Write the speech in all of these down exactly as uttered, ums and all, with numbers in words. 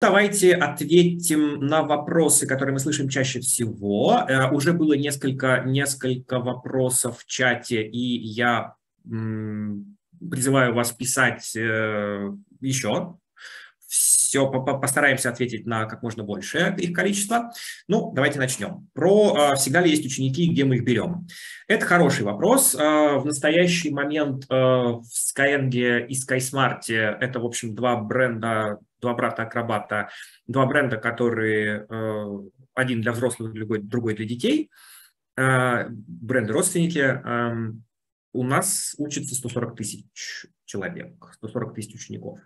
Давайте ответим на вопросы, которые мы слышим чаще всего. Э, уже было несколько, несколько вопросов в чате, и я м, призываю вас писать э, еще. Все, постараемся ответить на как можно большее их количество. Ну, давайте начнем. Про всегда ли есть ученики и где мы их берем? Это хороший вопрос. В настоящий момент в Skyeng и SkySmart это, в общем, два бренда, два брата-акробата, два бренда, которые один для взрослых, другой для детей. Бренды-родственники. У нас учатся сто сорок тысяч человек, сто сорок тысяч учеников.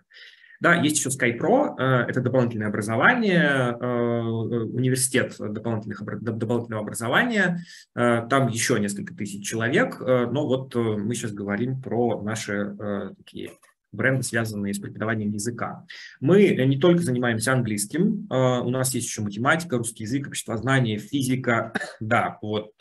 Да, есть еще SkyPro, это дополнительное образование, университет дополнительного образования, там еще несколько тысяч человек, но вот мы сейчас говорим про наши такие бренды, связанные с преподаванием языка. Мы не только занимаемся английским, у нас есть еще математика, русский язык, обществознание, физика, да, вот...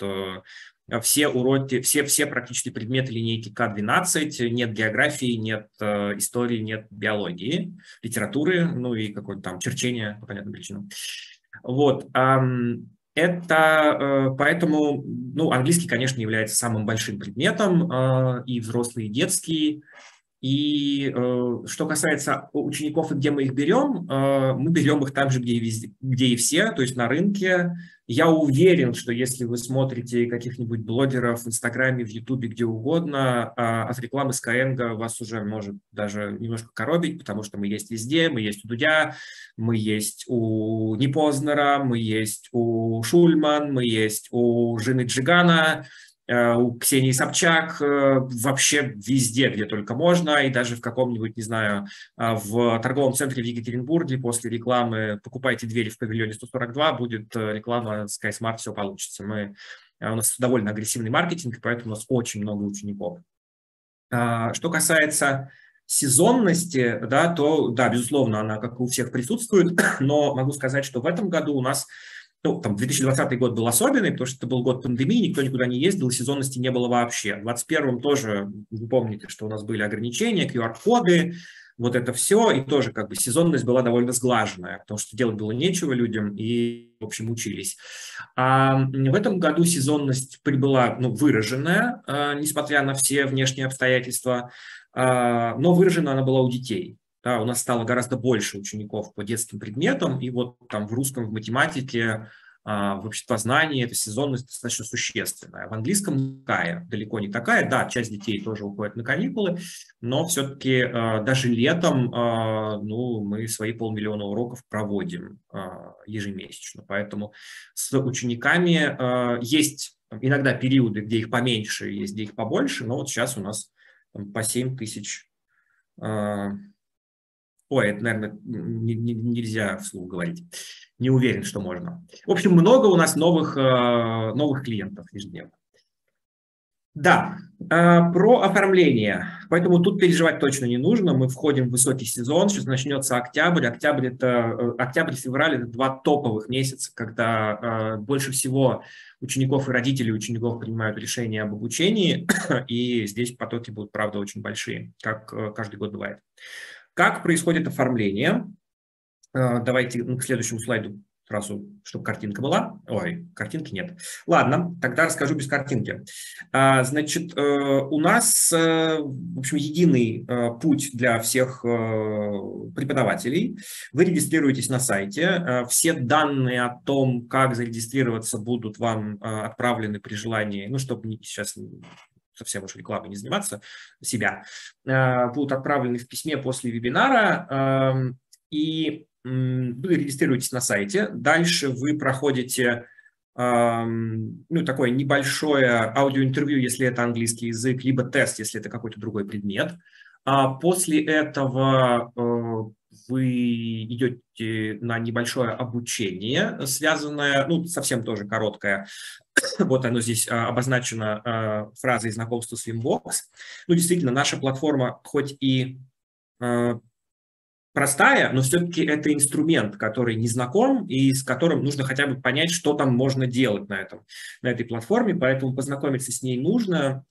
Все уроки, все, все практически предметы линейки К двенадцать, нет географии, нет э, истории, нет биологии, литературы, ну и какое-то там черчение, по понятным причинам. Вот, это, поэтому, ну, английский, конечно, является самым большим предметом, э, и взрослый, и детский. И э, что касается учеников и где мы их берем, э, мы берем их там же, где и, везде, где и все, то есть на рынке. Я уверен, что если вы смотрите каких-нибудь блогеров в Инстаграме, в Ютубе, где угодно, э, от рекламы Skyeng вас уже может даже немножко коробить, потому что мы есть везде, мы есть у Дудя, мы есть у Непознера, мы есть у Шульман, мы есть у жены Джигана, у Ксении Собчак, вообще везде, где только можно, и даже в каком-нибудь, не знаю, в торговом центре в Екатеринбурге после рекламы «Покупайте двери в павильоне сто сорок два» будет реклама SkySmart, все получится. Мы, у нас довольно агрессивный маркетинг, поэтому у нас очень много учеников. Что касается сезонности, да, то, да, безусловно, она, как и у всех, присутствует, но могу сказать, что в этом году у нас... Ну, там, две тысячи двадцатый год был особенный, потому что это был год пандемии, никто никуда не ездил, сезонности не было вообще. В двадцать первом тоже, вы помните, что у нас были ограничения, ку ар коды, вот это все, и тоже как бы сезонность была довольно сглаженная, потому что делать было нечего людям, и, в общем, учились. А в этом году сезонность прибыла, ну, выраженная, несмотря на все внешние обстоятельства, но выражена она была у детей. Да, у нас стало гораздо больше учеников по детским предметам, и вот там в русском, в математике, в обществознании эта сезонность достаточно существенная. В английском такая, далеко не такая. Да, часть детей тоже уходит на каникулы, но все-таки даже летом, ну, мы свои полмиллиона уроков проводим ежемесячно. Поэтому с учениками есть иногда периоды, где их поменьше, есть где их побольше, но вот сейчас у нас по семь тысяч. Ой, это, наверное, нельзя вслух говорить. Не уверен, что можно. В общем, много у нас новых, новых клиентов ежедневно. Да, про оформление. Поэтому тут переживать точно не нужно. Мы входим в высокий сезон. Сейчас начнется октябрь. Октябрь это, октябрь-февраль – это два топовых месяца, когда больше всего учеников и родителей учеников принимают решения об обучении. И здесь потоки будут, правда, очень большие, как каждый год бывает. Как происходит оформление? Давайте к следующему слайду сразу, чтобы картинка была. Ой, картинки нет. Ладно, тогда расскажу без картинки. Значит, у нас, в общем, единый путь для всех преподавателей. Вы регистрируетесь на сайте. Все данные о том, как зарегистрироваться, будут вам отправлены при желании, ну, чтобы сейчас... совсем уж рекламой не заниматься, себя, будут отправлены в письме после вебинара, и вы регистрируетесь на сайте. Дальше вы проходите, ну, такое небольшое аудиоинтервью, если это английский язык, либо тест, если это какой-то другой предмет. После этого вы идете на небольшое обучение, связанное, ну, совсем тоже короткое. Вот оно здесь обозначено фразой знакомства с Vimbox. Ну, действительно, наша платформа хоть и простая, но все-таки это инструмент, который не знаком и с которым нужно хотя бы понять, что там можно делать на, этом, на этой платформе, поэтому познакомиться с ней нужно,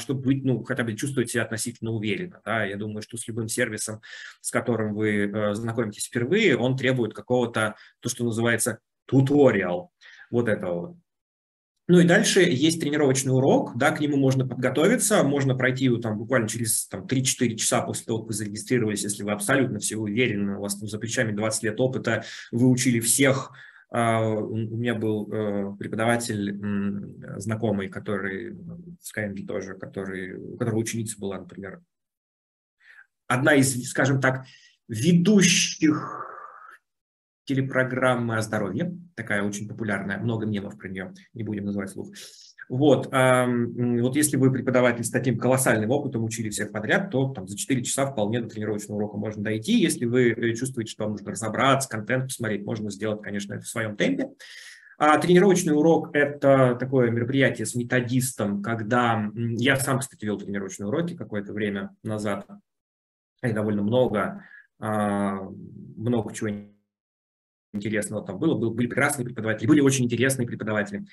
чтобы быть, ну, хотя бы чувствовать себя относительно уверенно. Да? Я думаю, что с любым сервисом, с которым вы знакомитесь впервые, он требует какого-то, то, что называется, туториал, вот этого. Ну и дальше есть тренировочный урок, да, к нему можно подготовиться, можно пройти его там буквально через три-четыре часа после того, как вы зарегистрировались, если вы абсолютно все уверены, у вас там за плечами двадцать лет опыта, вы учили всех. Uh, у меня был uh, преподаватель, м, знакомый, который в Skyeng тоже, который, у которого ученица была, например, одна из, скажем так, ведущих телепрограммы о здоровье, такая очень популярная, много мемов про нее, не будем называть вслух. Вот, эм, вот если вы преподаватель с таким колоссальным опытом, учили всех подряд, то там, за четыре часа вполне до тренировочного урока можно дойти. Если вы чувствуете, что вам нужно разобраться, контент посмотреть, можно сделать, конечно, это в своем темпе. А тренировочный урок – это такое мероприятие с методистом, когда… Я сам, кстати, вел тренировочные уроки какое-то время назад, и довольно много, много чего интересного там было. Были прекрасные преподаватели, были очень интересные преподаватели,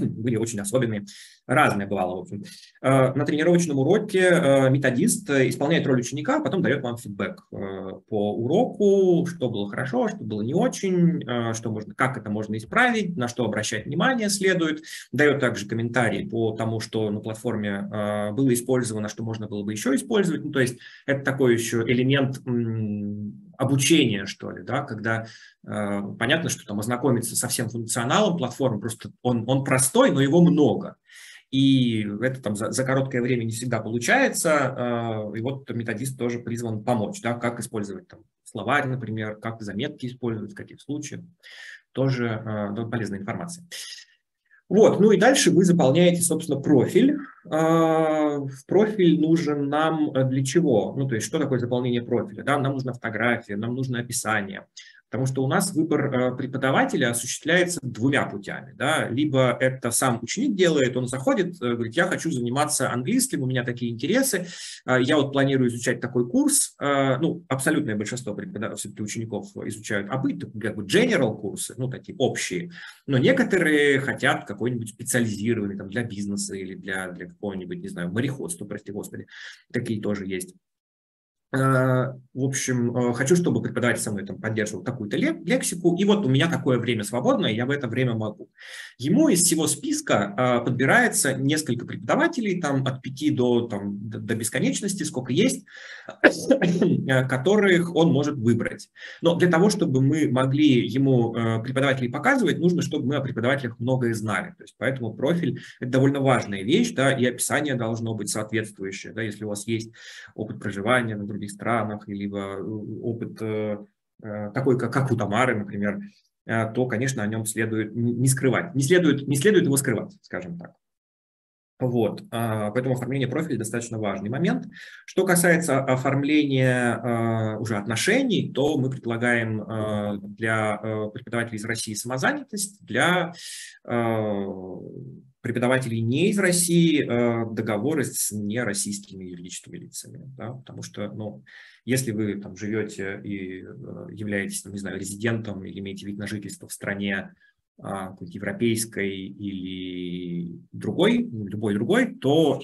были очень особенные, разное бывало, в общем. На тренировочном уроке методист исполняет роль ученика, а потом дает вам фидбэк по уроку, что было хорошо, что было не очень, что можно, как это можно исправить, на что обращать внимание следует. Дает также комментарий по тому, что на платформе было использовано, что можно было бы еще использовать. Ну, то есть это такой еще элемент обучение, что ли, да, когда э, понятно, что там ознакомиться со всем функционалом платформы, просто он, он простой, но его много. И это там за, за короткое время не всегда получается, э, и вот методист тоже призван помочь, да, как использовать там словарь, например, как заметки использовать, в каких случаях, тоже э, полезная информация. Вот, ну и дальше вы заполняете, собственно, профиль. Профиль нужен нам для чего? Ну, то есть, что такое заполнение профиля? Да, нам нужна фотография, нам нужно описание. Потому что у нас выбор преподавателя осуществляется двумя путями. Да? Либо это сам ученик делает, он заходит, говорит, я хочу заниматься английским, у меня такие интересы, я вот планирую изучать такой курс. Ну, абсолютное большинство все-таки учеников изучают обычные, как бы general курсы, ну, такие общие. Но некоторые хотят какой-нибудь специализированный там, для бизнеса или для, для какого-нибудь, не знаю, мореходства, прости господи, такие тоже есть. В общем, хочу, чтобы преподаватель со мной там поддерживал такую-то лексику, и вот у меня такое время свободное, я в это время могу. Ему из всего списка подбирается несколько преподавателей, там от пяти до, там, до бесконечности, сколько есть, которых он может выбрать. Но для того, чтобы мы могли ему преподавателей показывать, нужно, чтобы мы о преподавателях многое знали. То есть, поэтому профиль – это довольно важная вещь, да, и описание должно быть соответствующее. Да, если у вас есть опыт проживания на других странах, либо опыт такой, как у Тамары, например, то, конечно, о нем следует не скрывать. Не следует, не следует его скрывать, скажем так. Вот. Поэтому оформление профиля достаточно важный момент. Что касается оформления уже отношений, то мы предлагаем для преподавателей из России самозанятость, для преподавателей не из России договоры с нероссийскими юридическими лицами, да, потому что, ну, если вы там живете и являетесь, там, не знаю, резидентом или имеете вид на жительство в стране а, европейской или другой, любой другой, то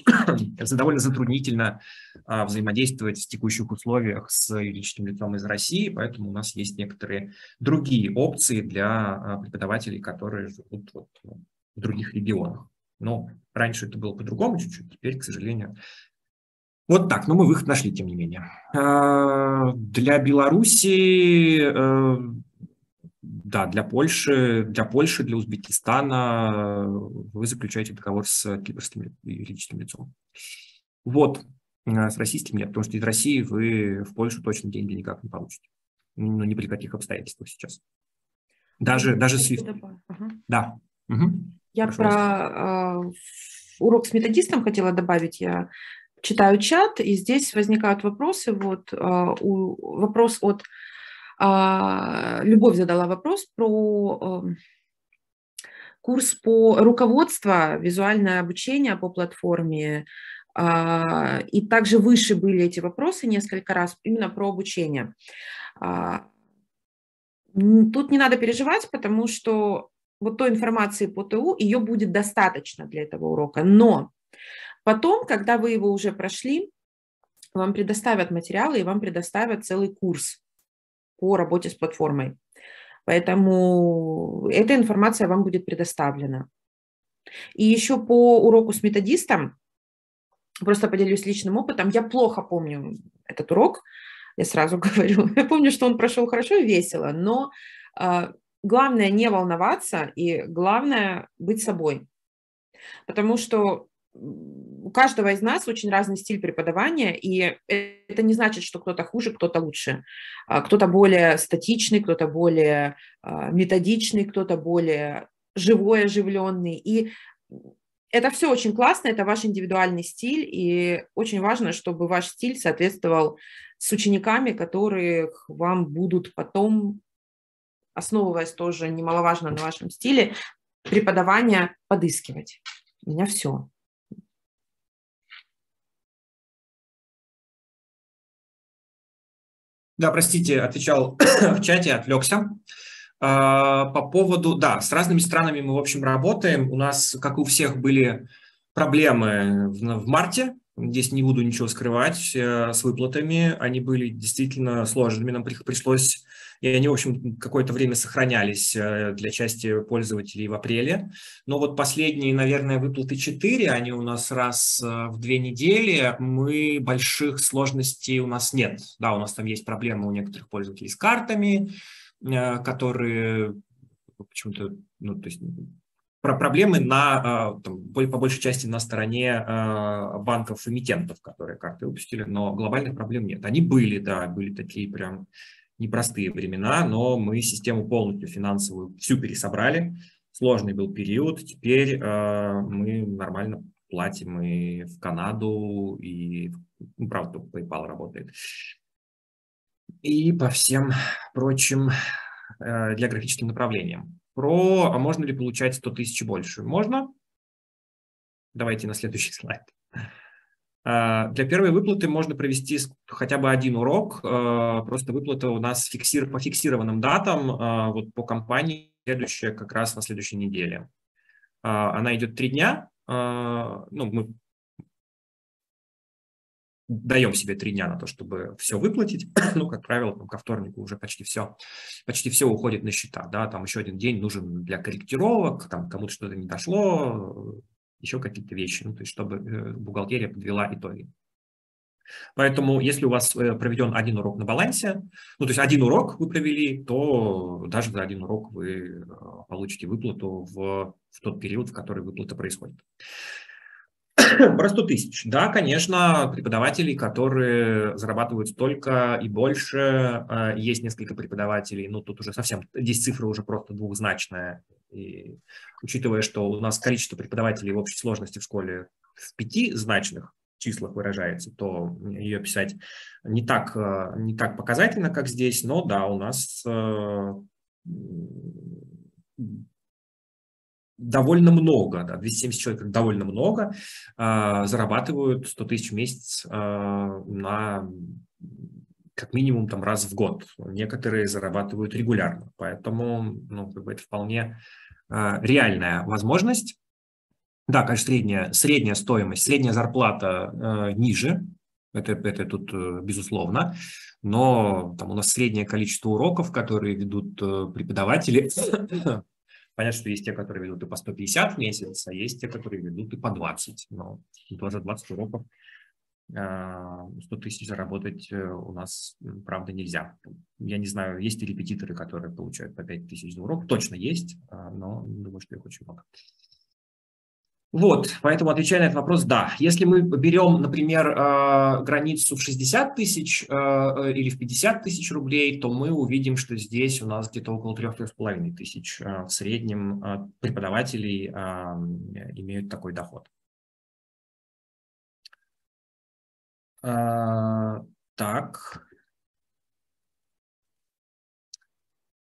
это довольно затруднительно а, взаимодействовать в текущих условиях с юридическим лицом из России, поэтому у нас есть некоторые другие опции для преподавателей, которые живут вот, в других регионах. Но раньше это было по-другому чуть-чуть, теперь, к сожалению, вот так. Но мы выход нашли, тем не менее. Для Белоруссии, да, для Польши, для Польши, для Узбекистана вы заключаете договор с кипрским юридическим лицом. Вот, с российским нет, потому что из России вы в Польшу точно деньги никак не получите. Ну, ни при каких обстоятельствах сейчас. Даже, даже свифт. Да. Угу. Я Прошу про э, урок с методистом хотела добавить. Я читаю чат, и здесь возникают вопросы. Вот, э, у, вопрос от... Э, Любовь задала вопрос про э, курс по руководству, визуальное обучение по платформе. И также выше были эти вопросы несколько раз именно про обучение. Тут не надо переживать, потому что вот той информации по ТУ, ее будет достаточно для этого урока. Но потом, когда вы его уже прошли, вам предоставят материалы и вам предоставят целый курс по работе с платформой. Поэтому эта информация вам будет предоставлена. И еще по уроку с методистом, просто поделюсь личным опытом, я плохо помню этот урок, я сразу говорю, я помню, что он прошел хорошо и весело, но э, главное не волноваться и главное быть собой, потому что у каждого из нас очень разный стиль преподавания, и это не значит, что кто-то хуже, кто-то лучше, кто-то более статичный, кто-то более э, методичный, кто-то более живой, оживленный, и это все очень классно, это ваш индивидуальный стиль, и очень важно, чтобы ваш стиль соответствовал с учениками, которые вам будут потом, основываясь тоже немаловажно на вашем стиле, преподавания подыскивать. У меня все. Да, простите, отвечал в чате, отвлекся. По поводу, да, с разными странами мы, в общем, работаем. У нас, как и у всех, были проблемы в, в марте. Здесь не буду ничего скрывать, с выплатами. Они были действительно сложными, нам пришлось... И они, в общем, какое-то время сохранялись для части пользователей в апреле. Но вот последние, наверное, выплаты четыре, они у нас раз в две недели. Мы больших сложностей у нас нет. Да, у нас там есть проблемы у некоторых пользователей с картами, которые почему-то, ну, то есть про проблемы на, там, по большей части на стороне банков-эмитентов, которые карты выпустили, но глобальных проблем нет. Они были, да, были такие прям непростые времена, но мы систему полностью финансовую всю пересобрали, сложный был период, теперь мы нормально платим и в Канаду, и, ну, правда, PayPal работает. И по всем прочим э, географическим направлениям. Про, а можно ли получать сто тысяч больше? Можно. Давайте на следующий слайд. Э, для первой выплаты можно провести хотя бы один урок. Э, просто выплата у нас фиксир, по фиксированным датам, э, вот по компании, следующая как раз на следующей неделе. Э, она идет три дня. Э, ну, мы даем себе три дня на то, чтобы все выплатить. Ну, как правило, там ко вторнику уже почти все, почти все уходит на счета. Да? Там еще один день нужен для корректировок, там кому-то что-то не дошло, еще какие-то вещи, ну, то есть чтобы бухгалтерия подвела итоги. Поэтому если у вас проведен один урок на балансе, ну, то есть один урок вы провели, то даже за один урок вы получите выплату в, в тот период, в который выплата происходит. Про сто тысяч. Да, конечно, преподаватели, которые зарабатывают столько и больше. Есть несколько преподавателей, ну, тут уже совсем, здесь цифра уже просто двухзначная. И учитывая, что у нас количество преподавателей в общей сложности в школе в пятизначных числах выражается, то ее писать не так, не так показательно, как здесь. Но да, у нас довольно много, да, двести семьдесят человек довольно много, э, зарабатывают сто тысяч в месяц э, на, как минимум там, раз в год. Некоторые зарабатывают регулярно, поэтому, ну, как бы это вполне э, реальная возможность. Да, конечно, средняя, средняя стоимость, средняя зарплата э, ниже, это, это тут э, безусловно, но там у нас среднее количество уроков, которые ведут э, преподаватели. Понятно, что есть те, которые ведут и по сто пятьдесят в месяц, а есть те, которые ведут и по двадцать. Но за двадцать уроков сто тысяч заработать у нас, правда, нельзя. Я не знаю, есть ли репетиторы, которые получают по пять тысяч за урок. Точно есть, но думаю, что их очень много. Вот, поэтому отвечая на этот вопрос, да. Если мы берем, например, границу в шестьдесят тысяч или в пятьдесят тысяч рублей, то мы увидим, что здесь у нас где-то около трёх-трёх с половиной тысяч в среднем преподавателей имеют такой доход. Так...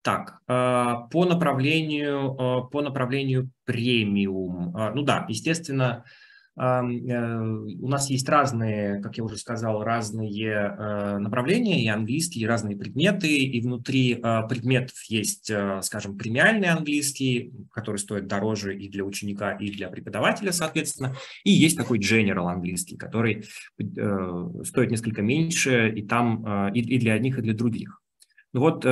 Так, по направлению, по направлению премиум, ну да, естественно, у нас есть разные, как я уже сказал, разные направления, и английский, и разные предметы, и внутри предметов есть, скажем, премиальный английский, который стоит дороже и для ученика, и для преподавателя, соответственно, и есть такой general английский, который стоит несколько меньше, и там и для одних, и для других. Ну вот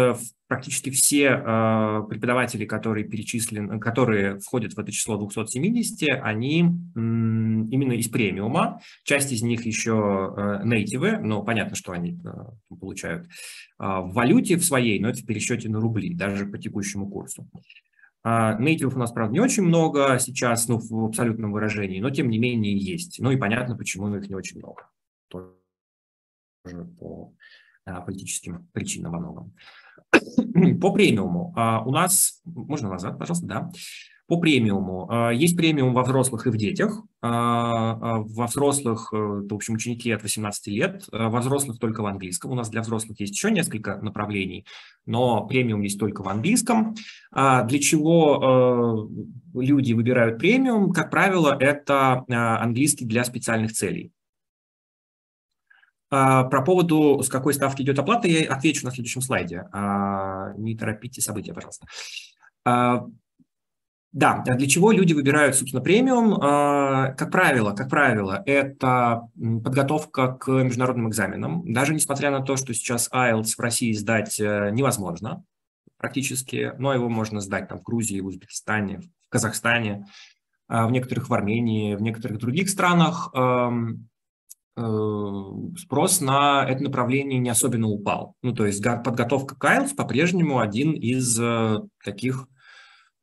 практически все преподаватели, которые перечислены, которые входят в это число двести семьдесят, они именно из премиума. Часть из них еще нейтивы, но понятно, что они получают в валюте в своей, но это в пересчете на рубли, даже по текущему курсу. Нейтивов у нас, правда, не очень много сейчас, ну, в абсолютном выражении, но тем не менее есть. Ну и понятно, почему их не очень много. Тоже по... политическим причинам во многом. По премиуму у нас, можно назад, пожалуйста, да. По премиуму. Есть премиум во взрослых и в детях. Во взрослых, в общем, ученики от восемнадцати лет. Во взрослых только в английском. У нас для взрослых есть еще несколько направлений, но премиум есть только в английском. Для чего люди выбирают премиум? Как правило, это английский для специальных целей. Про поводу, с какой ставки идет оплата, я отвечу на следующем слайде. Не торопите события, пожалуйста. Да, для чего люди выбирают, собственно, премиум? Как правило, как правило, это подготовка к международным экзаменам. Даже несмотря на то, что сейчас айлтс в России сдать невозможно практически, но его можно сдать там в Грузии, в Узбекистане, в Казахстане, в некоторых в Армении, в некоторых других странах. Спрос на это направление не особенно упал. Ну, то есть подготовка к айлтс по-прежнему один из таких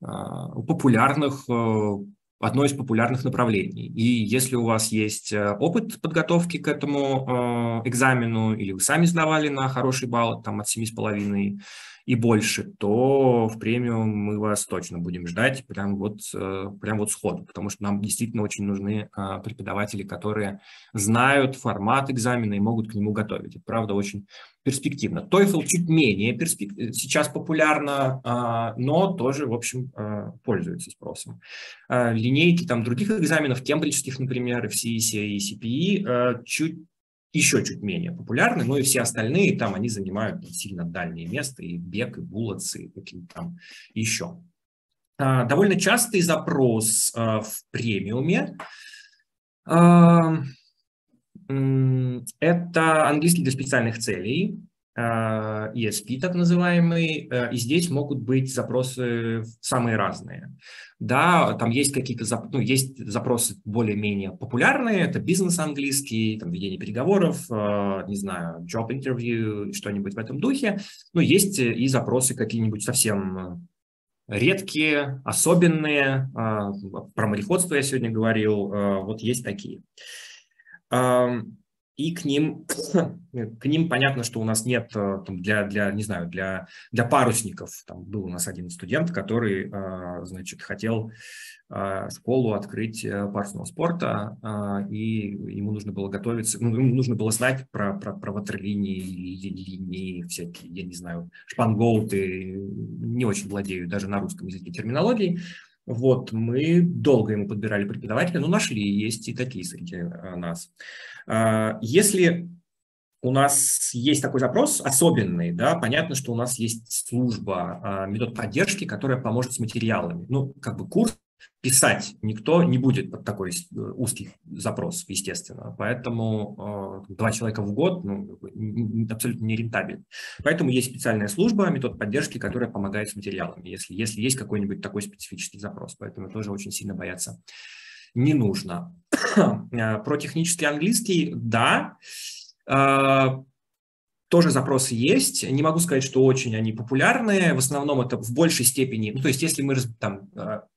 популярных, одно из популярных направлений. И если у вас есть опыт подготовки к этому экзамену, или вы сами сдавали на хороший балл, там от семи с половиной и больше, то в премиум мы вас точно будем ждать прям вот, прям вот сходу, потому что нам действительно очень нужны преподаватели, которые знают формат экзамена и могут к нему готовить. Это, правда, очень перспективно. тоефл чуть менее перспективно, сейчас популярно, но тоже, в общем, пользуется спросом. Линейки там других экзаменов, кембриджских, например, эф си и, си ай и, си пи и, чуть еще чуть менее популярны, но и все остальные там, они занимают там сильно дальнее место, и бег, и буллетс, и какие-то там еще. А, довольно частый запрос а, в премиуме а, это английский для специальных целей, а, и эс пи так называемый, а, и здесь могут быть запросы самые разные. Да, там есть какие-то, ну, есть запросы более-менее популярные, это бизнес-английский, там, ведение переговоров, э, не знаю, job-интервью, что-нибудь в этом духе, но есть и запросы какие-нибудь совсем редкие, особенные, э, про мореходство я сегодня говорил, э, вот есть такие. Э, И к ним, к ним понятно, что у нас нет там, для, для, не знаю, для, для парусников. Там был у нас один студент, который, значит, хотел школу открыть парусного спорта, и ему нужно было готовиться, ну, ему нужно было знать про, про, про ватерлинии, линии, всякие, я не знаю, шпангоуты, не очень владею даже на русском языке терминологией. Вот, мы долго ему подбирали преподавателя, но нашли, есть и такие среди нас. Если у нас есть такой запрос особенный, да, понятно, что у нас есть служба, метод поддержки, которая поможет с материалами. Ну, как бы курс писать никто не будет под такой узкий запрос, естественно. Поэтому два человека в год, ну, абсолютно нерентабельно. Поэтому есть специальная служба, метод поддержки, которая помогает с материалами, если, если есть какой-нибудь такой специфический запрос. Поэтому тоже очень сильно бояться не нужно. Про технический английский, да. Тоже запросы есть, не могу сказать, что очень они популярные, в основном это в большей степени, ну, то есть если мы там,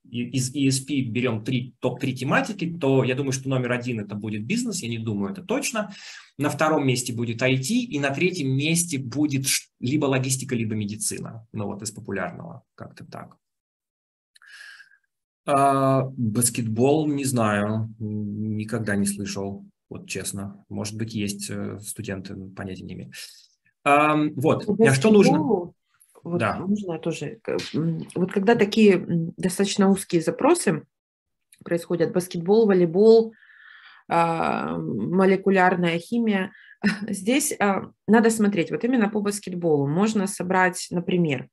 из и эс пи берем топ три тематики, то я думаю, что номер один это будет бизнес, я не думаю, это точно, на втором месте будет ай ти, и на третьем месте будет либо логистика, либо медицина, ну вот из популярного, как-то так. А, баскетбол, не знаю, никогда не слышал. Вот честно, может быть, есть студенты, понятия не имею. А, вот, а что нужно? Вот, да. Нужно тоже. Вот когда такие достаточно узкие запросы происходят, баскетбол, волейбол, молекулярная химия. Здесь надо смотреть, вот именно по баскетболу можно собрать, например,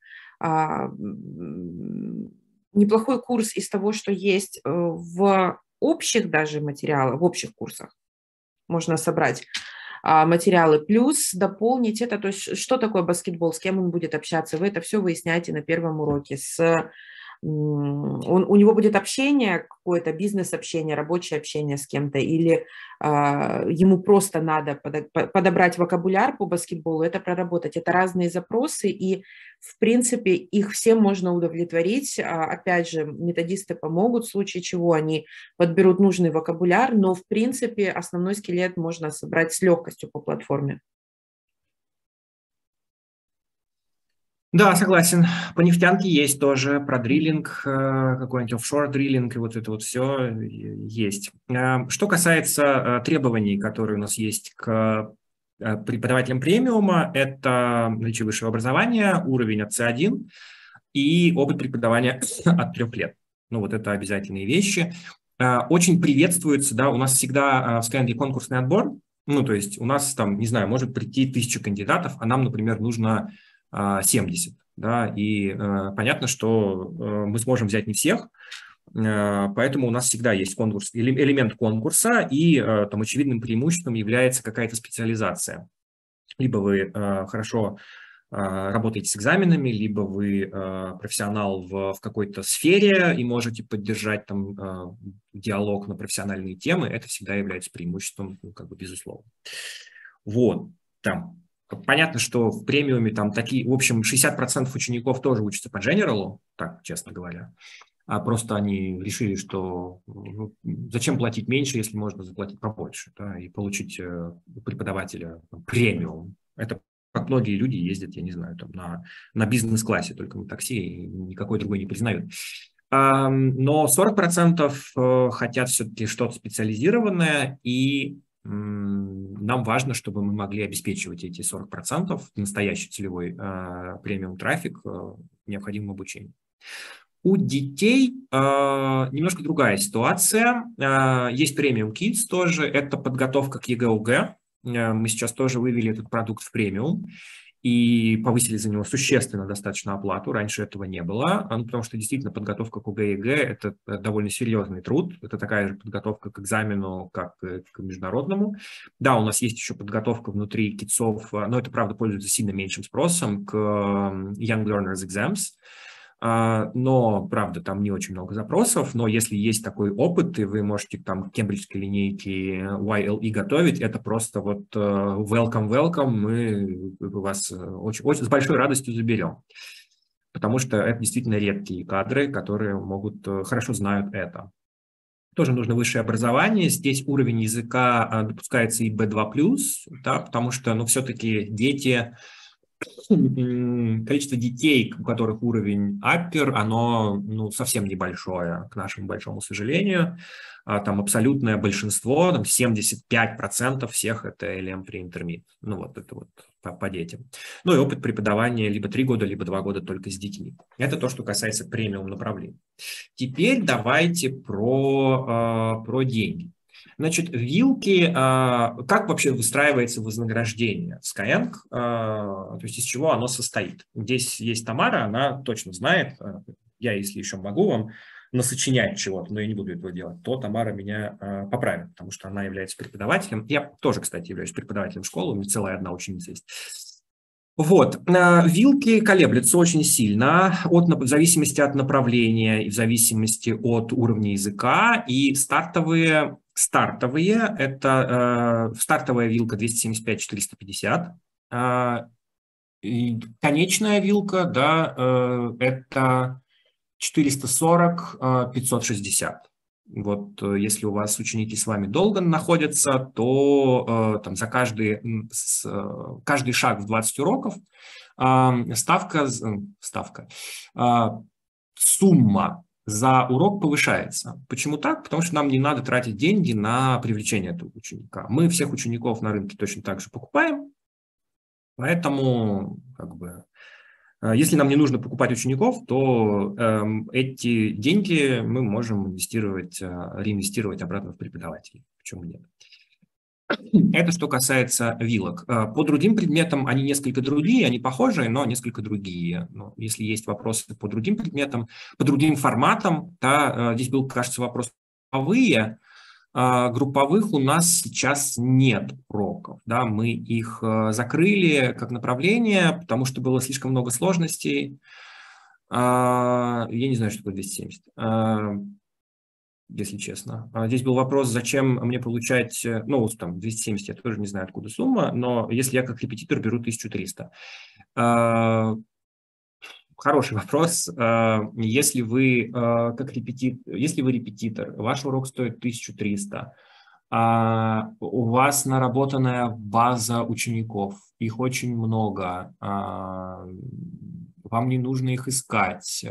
неплохой курс из того, что есть в общих даже материалах, в общих курсах можно собрать материалы, плюс дополнить это, то есть что такое баскетбол, с кем он будет общаться, вы это все выясняете на первом уроке, с... Он, у него будет общение какое-то, бизнес-общение, рабочее общение с кем-то, или а, ему просто надо подо, подобрать вокабуляр по баскетболу, это проработать. Это разные запросы, и, в принципе, их все можно удовлетворить. А, опять же, методисты помогут, в случае чего они подберут нужный вокабуляр, но, в принципе, основной скелет можно собрать с легкостью по платформе. Да, согласен. По нефтянке есть тоже, про дриллинг, какой-нибудь офшор-дриллинг, и вот это вот все есть. Что касается требований, которые у нас есть к преподавателям премиума, это наличие высшего образования, уровень от си один и опыт преподавания от трех лет. Ну вот это обязательные вещи. Очень приветствуется, да, у нас всегда в Skyeng конкурсный отбор, ну то есть у нас там, не знаю, может прийти тысяча кандидатов, а нам, например, нужно... семьдесят, да, и э, понятно, что э, мы сможем взять не всех, э, поэтому у нас всегда есть конкурс, элемент конкурса, и э, там очевидным преимуществом является какая-то специализация. Либо вы э, хорошо э, работаете с экзаменами, либо вы э, профессионал в, в какой-то сфере и можете поддержать там э, диалог на профессиональные темы, это всегда является преимуществом, ну, как бы безусловно. Вот, там. Понятно, что в премиуме там такие, в общем, шестьдесят процентов учеников тоже учатся по дженералу, так, честно говоря. А просто они решили, что ну, зачем платить меньше, если можно заплатить побольше, да, и получить э, преподавателя премиум. Это как многие люди ездят, я не знаю, там на, на бизнес-классе, только на такси, и никакой другой не признают. А, но сорок процентов хотят все-таки что-то специализированное, и... нам важно, чтобы мы могли обеспечивать эти сорок процентов, настоящий целевой э, премиум-трафик, э, необходимым обучением. У детей э, немножко другая ситуация. Э, есть премиум Kids тоже, это подготовка к ЕГЭ-ОГЭ. Э, мы сейчас тоже вывели этот продукт в премиум и повысили за него существенно достаточно оплату. Раньше этого не было, ну, потому что действительно подготовка к ОГЭ-ЕГЭ – это довольно серьезный труд. Это такая же подготовка к экзамену, как к международному. Да, у нас есть еще подготовка внутри китсов, но это, правда, пользуется сильно меньшим спросом, к Young Learners Exams. Но, правда, там не очень много запросов. Но если есть такой опыт, и вы можете там к кембриджской линейке уай эл и готовить, это просто вот welcome-welcome, мы вас очень, очень, с большой радостью заберем. Потому что это действительно редкие кадры, которые могут, хорошо знают это. Тоже нужно высшее образование. Здесь уровень языка допускается и би два плюс, да, потому что, ну, все-таки дети... Количество детей, у которых уровень аппер, оно ну, совсем небольшое, к нашему большому сожалению. Там абсолютное большинство, там семьдесят пять процентов всех это эл эм pre-intermediate. Ну вот это вот по, по детям. Ну и опыт преподавания либо три года, либо два года только с детьми. Это то, что касается премиум направлений. Теперь давайте про, про деньги. Значит, вилки, как вообще выстраивается вознаграждение в Skyeng, то есть из чего оно состоит. Здесь есть Тамара, она точно знает, я, если еще могу вам насочинять чего-то, но я не буду этого делать, то Тамара меня поправит, потому что она является преподавателем. Я тоже, кстати, являюсь преподавателем школы, у меня целая одна ученица есть. Вот, вилки колеблются очень сильно от, в зависимости от направления и в зависимости от уровня языка, и стартовые... Стартовые, это э, стартовая вилка двести семьдесят пять - четыреста пятьдесят. Э, и конечная вилка, да, э, это четыреста сорок - пятьсот шестьдесят. Вот э, если у вас ученики с вами долго находятся, то э, там за каждый, с, каждый шаг в двадцать уроков э, ставка, ставка э, сумма за урок повышается. Почему так? Потому что нам не надо тратить деньги на привлечение этого ученика. Мы всех учеников на рынке точно так же покупаем, поэтому как бы, Если нам не нужно покупать учеников, то э, эти деньги мы можем инвестировать, реинвестировать обратно в преподавателей. Почему нет? Это что касается вилок. По другим предметам они несколько другие, они похожие, но несколько другие. Но если есть вопросы по другим предметам, по другим форматам, то здесь был, кажется, вопрос групповые. Групповых у нас сейчас нет уроков. Да? Мы их закрыли как направление, потому что было слишком много сложностей. Я не знаю, что такое двести семьдесят. Если честно. Здесь был вопрос, зачем мне получать, ну, там, двести семьдесят, я тоже не знаю, откуда сумма, но если я как репетитор беру тысячу триста. Хороший вопрос. Если вы, как репетит... если вы репетитор, ваш урок стоит тысячу триста, а у вас наработанная база учеников, их очень много, вам не нужно их искать,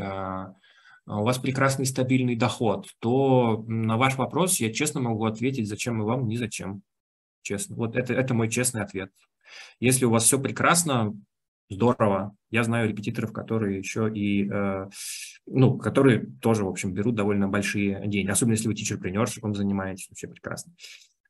у вас прекрасный стабильный доход, то на ваш вопрос я честно могу ответить, зачем и вам, ни зачем. Честно. Вот это, это мой честный ответ. Если у вас все прекрасно, здорово. Я знаю репетиторов, которые еще и, э, ну, которые тоже, в общем, берут довольно большие деньги. Особенно, если вы тичерпренершипом занимаетесь, вообще прекрасно.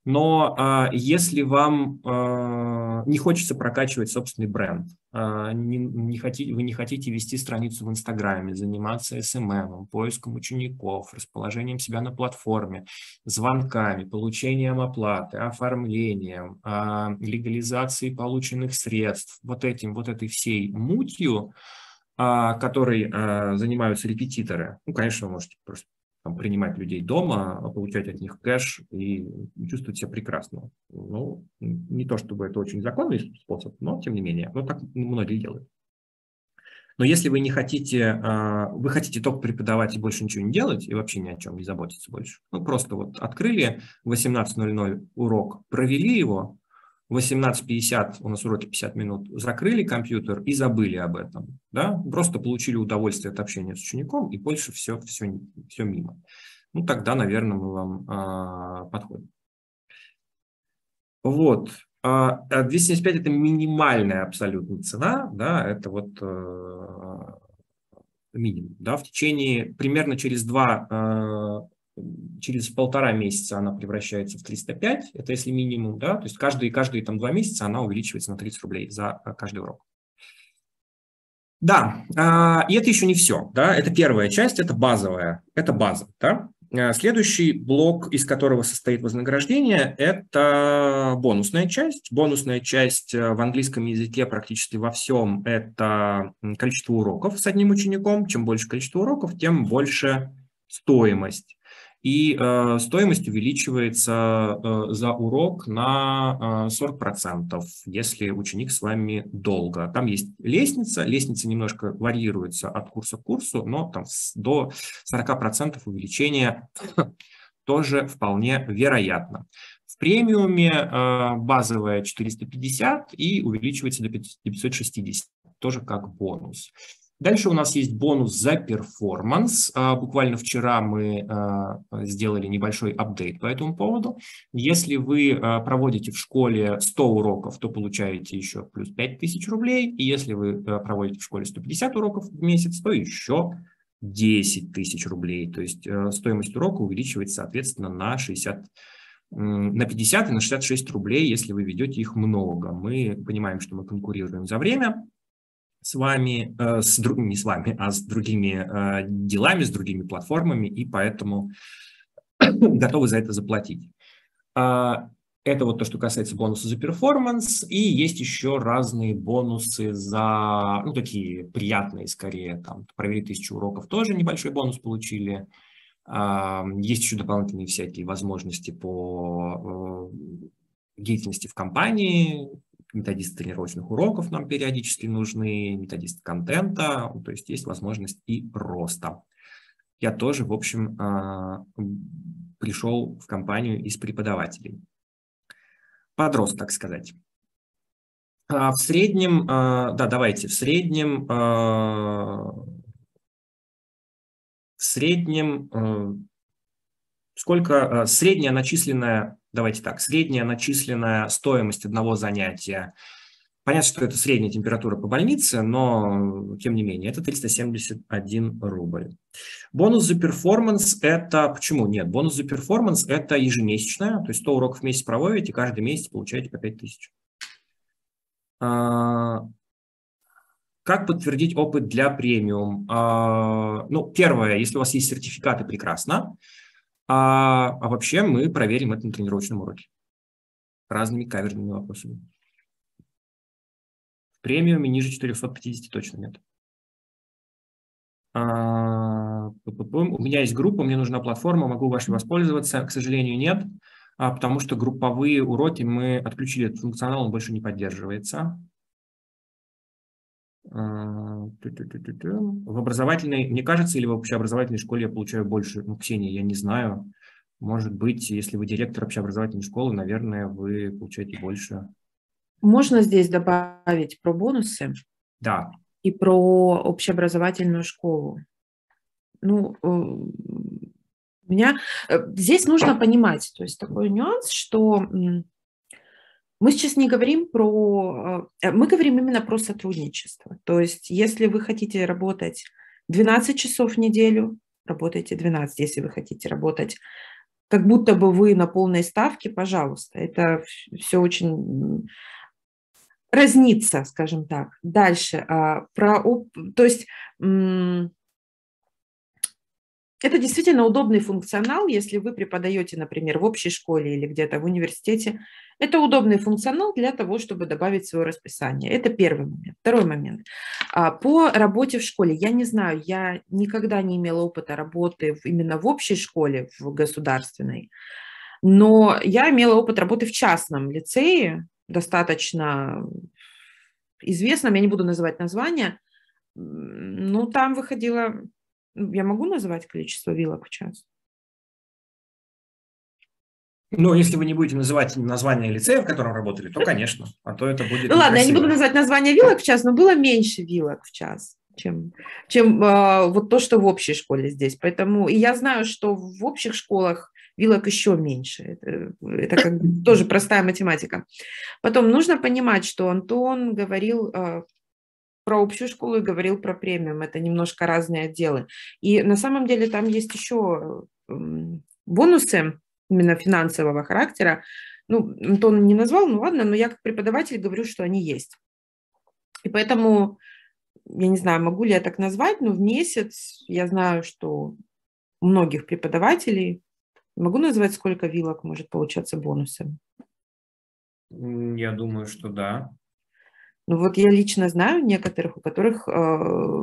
Но э, если вам э, не хочется прокачивать собственный бренд, э, не, не хотите, вы не хотите вести страницу в Инстаграме, заниматься эс эм эм, поиском учеников, расположением себя на платформе, звонками, получением оплаты, оформлением, э, легализацией полученных средств, вот этим, вот этой всей мутью, э, которой э, занимаются репетиторы, ну, конечно, вы можете просто принимать людей дома, получать от них кэш и чувствовать себя прекрасно. Ну, не то чтобы это очень законный способ, но тем не менее, но так многие делают. Но если вы не хотите, вы хотите только преподавать и больше ничего не делать, и вообще ни о чем не заботиться больше, ну, просто вот открыли восемнадцать ноль ноль урок, провели его, восемнадцать пятьдесят, у нас уроки пятьдесят минут, закрыли компьютер и забыли об этом. Да? Просто получили удовольствие от общения с учеником, и больше все, все, все мимо. Ну, тогда, наверное, мы вам а, подходим. Вот. А двести семьдесят пять – это минимальная абсолютная цена. Да? Это вот а, минимум. Да? В течение, примерно через два а, через полтора месяца она превращается в триста пять, это если минимум, да, то есть каждые, каждые там два месяца она увеличивается на тридцать рублей за каждый урок. Да, и это еще не все, да, это первая часть, это базовая, это база, да. Следующий блок, из которого состоит вознаграждение, это бонусная часть. Бонусная часть в английском языке практически во всем – это количество уроков с одним учеником. Чем больше количество уроков, тем больше стоимость. И э, стоимость увеличивается э, за урок на э, сорок процентов, если ученик с вами долго. Там есть лестница, лестница немножко варьируется от курса к курсу, но там до сорока процентов увеличения тоже вполне вероятно. В премиуме э, базовая четыреста пятьдесят и увеличивается до пятисот шестидесяти, тоже как бонус. Дальше у нас есть бонус за перформанс. Буквально вчера мы сделали небольшой апдейт по этому поводу. Если вы проводите в школе сто уроков, то получаете еще плюс пять тысяч рублей. И если вы проводите в школе сто пятьдесят уроков в месяц, то еще десять тысяч рублей. То есть стоимость урока увеличивается, соответственно, на шестьдесят процентов. На пятьдесят и на шестьдесят шесть рублей, если вы ведете их много. Мы понимаем, что мы конкурируем за время с вами, э, с, не с вами, а с другими э, делами, с другими платформами, и поэтому готовы за это заплатить. Э, это вот то, что касается бонуса за перформанс, и есть еще разные бонусы за, ну, такие приятные, скорее, там, провели тысячу уроков, тоже небольшой бонус получили. Э, есть еще дополнительные всякие возможности по э, деятельности в компании. Методисты тренировочных уроков нам периодически нужны, методисты контента, то есть есть возможность и роста. Я тоже, в общем, пришел в компанию из преподавателей. Подрос, так сказать. В среднем, да, давайте, в среднем, в среднем, сколько средняя начисленная, давайте так, средняя начисленная стоимость одного занятия Понятно, что это средняя температура по больнице, но тем не менее, это триста семьдесят один рубль. Бонус за перформанс – это… Почему нет? Бонус за перформанс – это ежемесячная, то есть сто уроков в месяц проводите, и каждый месяц получаете по пять тысяч. Как подтвердить опыт для премиум? Ну, первое, если у вас есть сертификаты, прекрасно. А, а вообще мы проверим это на тренировочном уроке разными каверными вопросами. В премиуме ниже четырёхсот пятидесяти точно нет. А, у меня есть группа, мне нужна платформа, могу вашей воспользоваться. К сожалению, нет, потому что групповые уроки мы отключили этот функционал, он больше не поддерживается. В образовательной, мне кажется, или в общеобразовательной школе я получаю больше? Ну, Ксения, я не знаю. Может быть, если вы директор общеобразовательной школы, наверное, вы получаете больше. Можно здесь добавить про бонусы? Да. И про общеобразовательную школу. Ну, у меня здесь нужно понимать, то есть такой нюанс, что... Мы сейчас не говорим про... Мы говорим именно про сотрудничество. То есть если вы хотите работать двенадцать часов в неделю, работайте двенадцать. Если вы хотите работать как будто бы вы на полной ставке, пожалуйста. Это все очень разнится, скажем так. Дальше. Про... То есть... Это действительно удобный функционал, если вы преподаете, например, в общей школе или где-то в университете. Это удобный функционал для того, чтобы добавить свое расписание. Это первый момент. Второй момент. По работе в школе. Я не знаю, я никогда не имела опыта работы именно в общей школе, в государственной, но я имела опыт работы в частном лицее, достаточно известном, я не буду называть название, но там выходила... Я могу называть количество вилок в час? Ну, если вы не будете называть название лицея, в котором работали, то, конечно. А то это будет... Ну, ладно, я не буду называть название вилок в час, но было меньше вилок в час, чем, чем э, вот то, что в общей школе здесь. Поэтому... И я знаю, что в общих школах вилок еще меньше. Это, это как бы тоже простая математика. Потом нужно понимать, что Антон говорил... Э, про общую школу и говорил про премиум. Это немножко разные отделы. И на самом деле там есть еще бонусы именно финансового характера. Ну, Антон не назвал, ну ладно, но я как преподаватель говорю, что они есть. И поэтому, я не знаю, могу ли я так назвать, но в месяц я знаю, что у многих преподавателей, могу назвать, сколько вилок может получаться бонусами? Я думаю, что да. Ну вот я лично знаю некоторых, у которых э,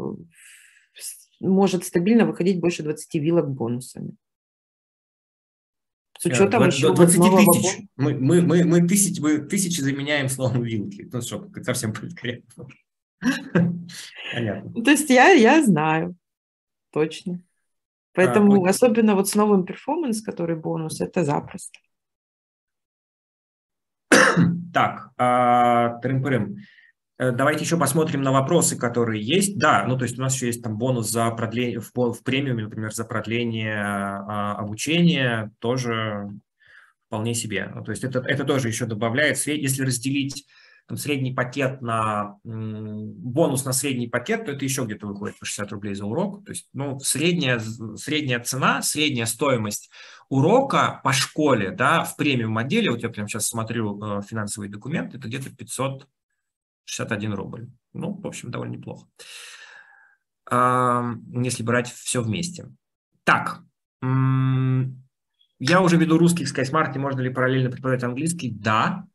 может стабильно выходить больше двадцати вилок бонусами. С учетом еще двадцати тысяч. Мы, мы, мы, мы, тысяч, мы тысячи заменяем словом вилки. Ну что, совсем конкретно. Понятно. То есть я, я знаю. Точно. Поэтому а, особенно вот с новым перформанс, который бонус, это запросто. Так, а, трым-пырым. Давайте еще посмотрим на вопросы, которые есть. Да, ну то есть у нас еще есть там бонус за продление в, в премиуме, например, за продление а, обучения тоже вполне себе. Ну, то есть это, это тоже еще добавляет, если разделить там, средний пакет на бонус на средний пакет, то это еще где-то выходит по шестьдесят рублей за урок. То есть, ну, средняя, средняя цена, средняя стоимость урока по школе, да, в премиум отделе, вот я прямо сейчас смотрю финансовый документ, это где-то пятьсот шестьдесят один рубль. Ну, в общем, довольно неплохо. Если брать все вместе. Так. Я уже веду русский в SkySmart. Можно ли параллельно преподавать английский? Да,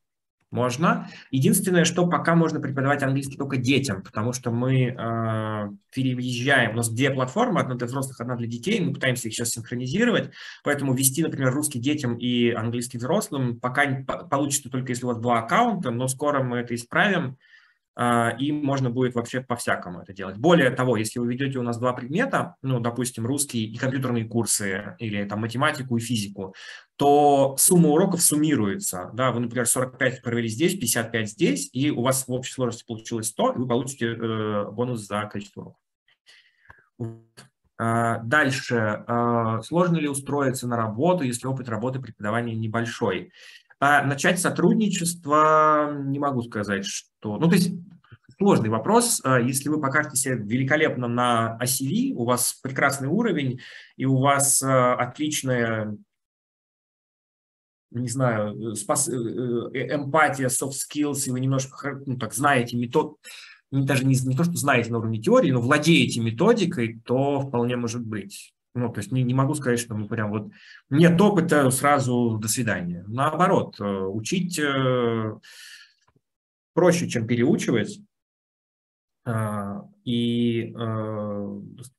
можно. Единственное, что пока можно преподавать английский только детям, потому что мы переезжаем. У нас две платформы, одна для взрослых, одна для детей. Мы пытаемся их сейчас синхронизировать. Поэтому вести, например, русский детям и английский взрослым пока получится только если у вас два аккаунта, но скоро мы это исправим. И можно будет вообще по-всякому это делать. Более того, если вы ведете у нас два предмета, ну, допустим, русский и компьютерные курсы, или там математику и физику, то сумма уроков суммируется. Да, вы, например, сорок пять провели здесь, пятьдесят пять здесь, и у вас в общей сложности получилось сто, и вы получите э, бонус за количество уроков. Вот. А, дальше. А, сложно ли устроиться на работу, если опыт работы преподавания небольшой? А начать сотрудничество не могу сказать, что... Ну, то есть сложный вопрос. Если вы покажете себя великолепно на ай си ви, у вас прекрасный уровень, и у вас отличная, не знаю, спас... эмпатия, soft skills, и вы немножко, ну, так, знаете метод... даже не, не то, что знаете на уровне теории, но владеете методикой, то вполне может быть. Ну, то есть не, не могу сказать, что мы прям вот нет опыта, сразу до свидания. Наоборот, учить проще, чем переучивать, и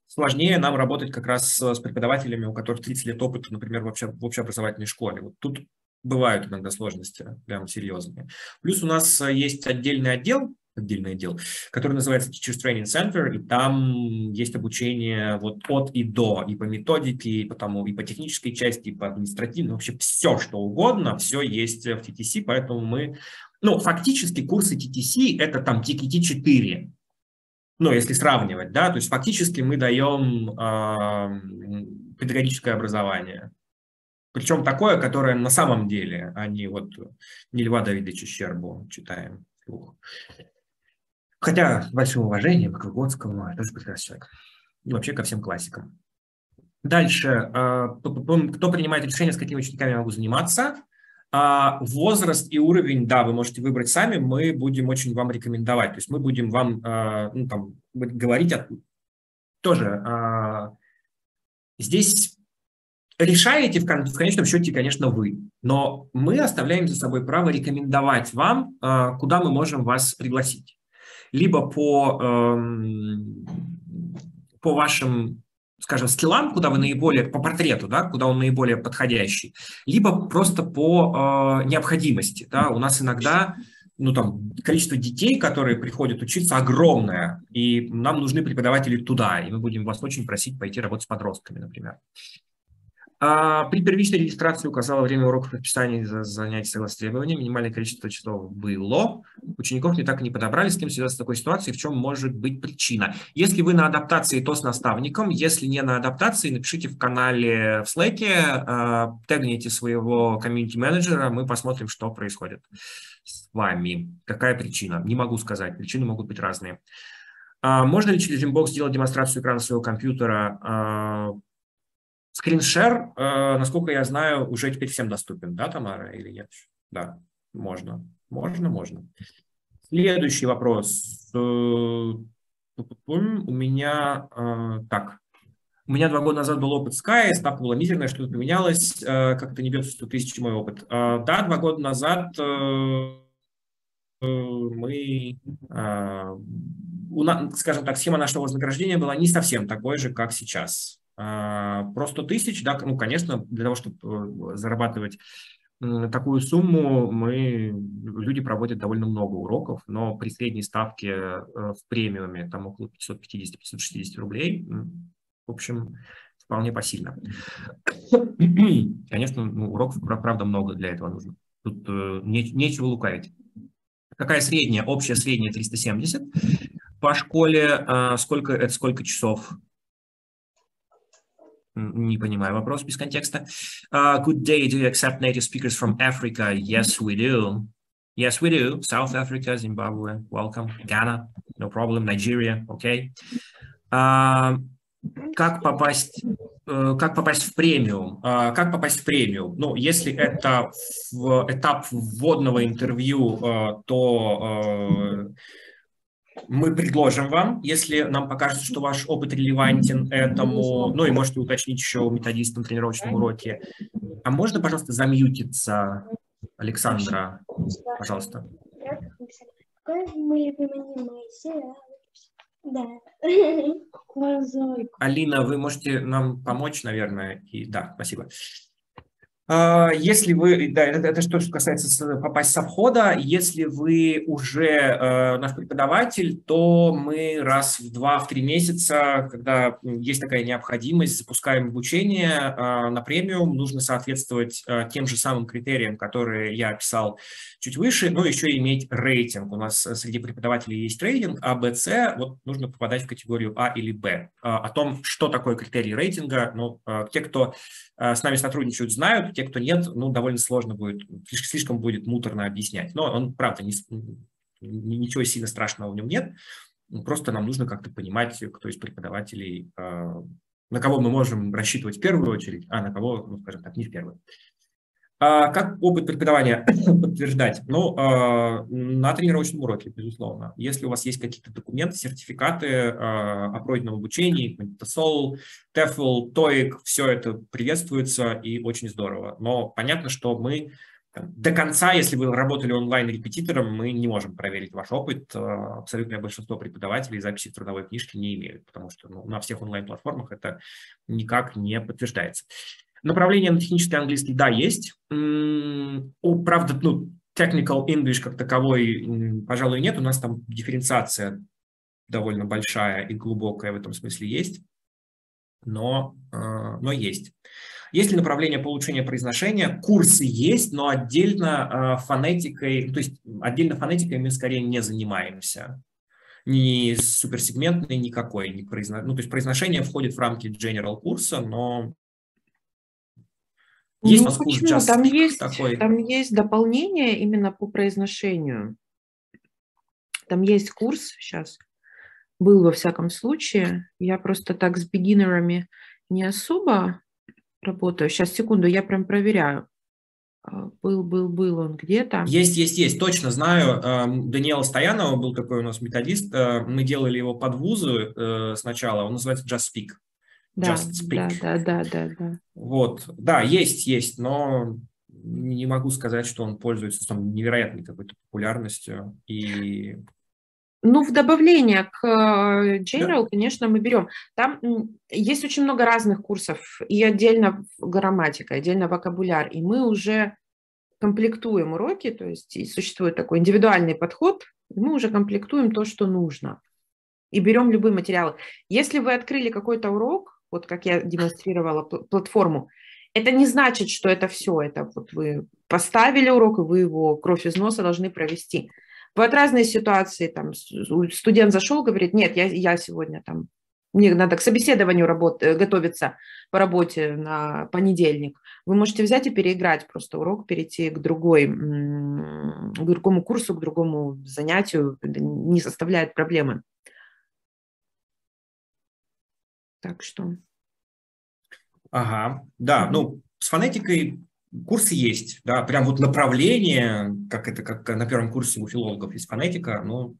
сложнее нам работать как раз с преподавателями, у которых тридцать лет опыта, например, в общеобразовательной школе. Вот тут бывают иногда сложности прям серьезные. Плюс у нас есть отдельный отдел, отдельный отдел, который называется Teachers Training Center, и там есть обучение вот от и до, и по методике, и по, тому, и по технической части, и по административной, вообще все, что угодно, все есть в ти ти си, поэтому мы, ну, фактически курсы ти ти си – это там ти кей ти четыре, ну, если сравнивать, да, то есть фактически мы даем э, педагогическое образование, причем такое, которое на самом деле, а не вот не Льва Давидовича Щербу читаем. Хотя, с большим уважением к Кругоцкому, это же прекрасный человек. И вообще ко всем классикам. Дальше. Кто принимает решение, с какими учениками я могу заниматься? Возраст и уровень, да, вы можете выбрать сами. Мы будем очень вам рекомендовать. То есть мы будем вам, ну, там, говорить о... тоже. Здесь решаете в конечном счете, конечно, вы. Но мы оставляем за собой право рекомендовать вам, куда мы можем вас пригласить. Либо по, эм, по вашим, скажем, скиллам, куда вы наиболее, по портрету, да, куда он наиболее подходящий, либо просто по э, необходимости. Да. У нас иногда, ну, там, количество детей, которые приходят учиться, огромное, и нам нужны преподаватели туда, и мы будем вас очень просить пойти работать с подростками, например. А, при первичной регистрации указала время уроков расписания за занятий согласно требованиям. Минимальное количество часов было. Учеников не так и не подобрали. С кем связаться в такой ситуации? В чем может быть причина? Если вы на адаптации, то с наставником. Если не на адаптации, напишите в канале в Slack, э, тегните своего комьюнити-менеджера, мы посмотрим, что происходит с вами. Какая причина? Не могу сказать. Причины могут быть разные. А, можно ли через Vimbox сделать демонстрацию экрана своего компьютера? э, Скриншер, э, насколько я знаю, уже теперь всем доступен, да, Тамара, или нет? Да, можно, можно, можно. Следующий вопрос. У меня, э, так, у меня два года назад был опыт Sky, ставка была мизерная, что-то поменялось, э, как-то не бьется сто тысяч мой опыт. Э, да, два года назад э, э, мы... Э, у нас, скажем так, схема нашего вознаграждения была не совсем такой же, как сейчас. Про сто тысяч, да, ну, конечно, для того, чтобы зарабатывать такую сумму, мы, люди проводят довольно много уроков, но при средней ставке в премиуме там около пятьсот пятьдесят — пятьсот шестьдесят рублей, в общем, вполне посильно. Конечно, ну, уроков, правда, много для этого нужно. Тут не, нечего лукавить. Какая средняя? Общая средняя триста семьдесят. По школе сколько, это сколько часов? Не понимаю вопрос без контекста. Uh, good day, do you accept native speakers from Africa? Yes, we do. Yes, we do. South Africa, Zimbabwe, welcome. Ghana, no problem. Nigeria, okay. Uh, как попасть, uh, как попасть в премиум? Uh, как попасть в премиум? Ну, если это в этап вводного интервью, uh, то... Uh, мы предложим вам, если нам покажется, что ваш опыт релевантен этому, ну и можете уточнить еще у методиста на тренировочном уроке. А можно, пожалуйста, замьютиться, Александра, пожалуйста. Алина, вы можете нам помочь, наверное, и да, спасибо. Если вы, да, это, это что касается попасть со входа, если вы уже э, наш преподаватель, то мы раз в два, в три месяца, когда есть такая необходимость, запускаем обучение э, на премиум, нужно соответствовать э, тем же самым критериям, которые я описал чуть выше, но еще иметь рейтинг. У нас среди преподавателей есть рейтинг А, Б, С, вот нужно попадать в категорию А или Б. О том, что такое критерий рейтинга, ну, э, те, кто э, с нами сотрудничают, знают. Те, кто нет, ну, довольно сложно будет, слишком будет муторно объяснять. Но он, правда, не, ничего сильно страшного в нем нет. Просто нам нужно как-то понимать, кто из преподавателей, на кого мы можем рассчитывать в первую очередь, а на кого, ну, скажем так, не в первую. Как опыт преподавания подтверждать? Ну, на тренировочном уроке, безусловно. Если у вас есть какие-то документы, сертификаты о пройденном обучении, TESOL, TEFL, TOEIC, все это приветствуется и очень здорово. Но понятно, что мы до конца, если вы работали онлайн-репетитором, мы не можем проверить ваш опыт. Абсолютное большинство преподавателей записи трудовой книжки не имеют, потому что ну, на всех онлайн-платформах это никак не подтверждается. Направление на технический английский, да, есть. О, правда, ну, technical English как таковой, пожалуй, нет. У нас там дифференциация довольно большая и глубокая в этом смысле есть, но, но есть. Есть ли направление получения произношения? Курсы есть, но отдельно фонетикой, то есть отдельно фонетикой мы скорее не занимаемся. Ни суперсегментной, никакой. Ни произно... Ну, то есть произношение входит в рамки general курса, но... Есть, ну, почему? Там есть, такой... там есть дополнение именно по произношению. Там есть курс сейчас. Был во всяком случае. Я просто так с бигинерами не особо работаю. Сейчас, секунду, я прям проверяю. Был, был, был он где-то. Есть, есть, есть. Точно знаю. Даниэла Стоянова был такой у нас методист. Мы делали его под вузы сначала. Он называется Just Speak. Just Speak. Да, да, да, да, да. Вот, да, есть, есть, но не могу сказать, что он пользуется там невероятной какой-то популярностью. И... Ну, в добавление к General, да, конечно, мы берем. Там есть очень много разных курсов, и отдельно грамматика, отдельно вокабуляр, и мы уже комплектуем уроки, то есть и существует такой индивидуальный подход, и мы уже комплектуем то, что нужно. И берем любые материалы. Если вы открыли какой-то урок, вот как я демонстрировала платформу, это не значит, что это все. Это вот вы поставили урок, и вы его кровь из носа должны провести. Бывают разные ситуации. Там студент зашел, говорит, нет, я, я сегодня там, мне надо к собеседованию работ, готовиться по работе на понедельник. Вы можете взять и переиграть просто урок, перейти к, другой, к другому курсу, к другому занятию. Это не составляет проблемы. Так что... Ага, да, ну, с фонетикой курсы есть, да, прям вот направление, как это, как на первом курсе у филологов есть фонетика, но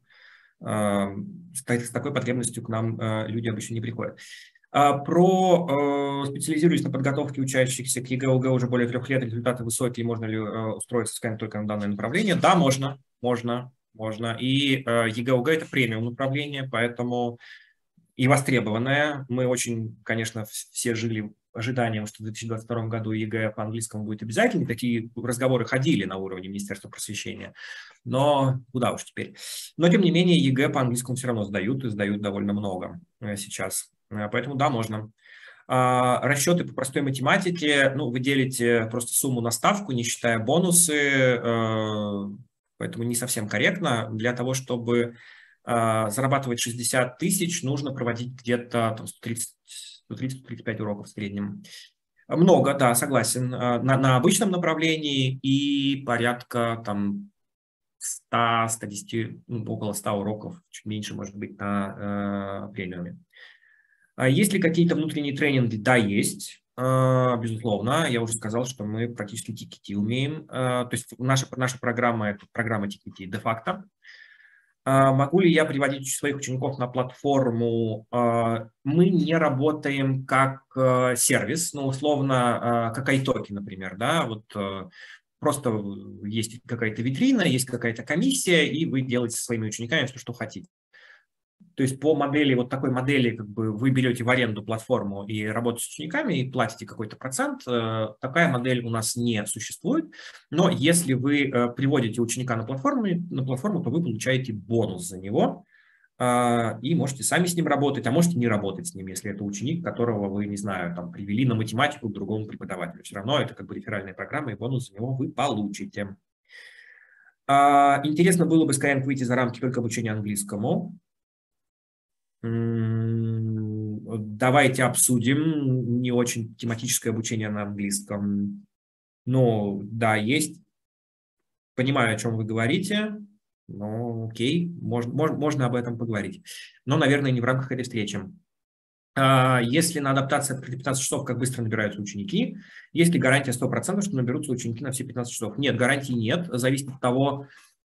э, с такой потребностью к нам э, люди обычно не приходят. А про э, специализируюсь на подготовке учащихся к ЕГЭ, ОГЭ уже более трех лет, результаты высокие, можно ли э, устроиться, скажем, только на данное направление? Да, можно, можно, можно. И э, ЕГЭ, ОГЭ – это премиум направление, поэтому... И востребованная. Мы очень, конечно, все жили ожиданием, что в две тысячи двадцать втором году ЕГЭ по английскому будет обязательно. Такие разговоры ходили на уровне Министерства просвещения. Но куда уж теперь. Но, тем не менее, ЕГЭ по английскому все равно сдают, и сдают довольно много сейчас. Поэтому да, можно. Расчеты по простой математике. Ну, вы делите просто сумму на ставку, не считая бонусы. Поэтому не совсем корректно. Для того, чтобы... зарабатывать шестьдесят тысяч, нужно проводить где-то сто тридцать — сто тридцать — сто тридцать пять уроков в среднем. Много, да, согласен, на, на обычном направлении и порядка там ста — ста десяти, около ста уроков, чуть меньше, может быть, на э, премиуме. Есть ли какие-то внутренние тренинги? Да, есть. Безусловно, я уже сказал, что мы практически ти кей ти умеем. То есть наша, наша программа – это программа ти кей ти де-факто. Могу ли я приводить своих учеников на платформу? Мы не работаем как сервис, ну, условно, как iTalki, например, да, вот просто есть какая-то витрина, есть какая-то комиссия, и вы делаете со своими учениками все, что хотите. То есть по модели, вот такой модели, как бы вы берете в аренду платформу и работаете с учениками, и платите какой-то процент, такая модель у нас не существует. Но если вы приводите ученика на платформу, на платформу, то вы получаете бонус за него, и можете сами с ним работать, а можете не работать с ним, если это ученик, которого вы, не знаю, там, привели на математику к другому преподавателю. Все равно это как бы реферальная программа, и бонус за него вы получите. Интересно было бы Skyeng выйти за рамки только обучения английскому. Давайте обсудим. Не очень тематическое обучение на английском. Ну, да, есть. Понимаю, о чем вы говорите. Ну, окей, можно, можно, можно об этом поговорить. Но, наверное, не в рамках этой встречи. Если на адаптации открыли пятнадцать часов, как быстро набираются ученики? Есть ли гарантия сто процентов, что наберутся ученики на все пятнадцать часов? Нет, гарантии нет. Зависит от того,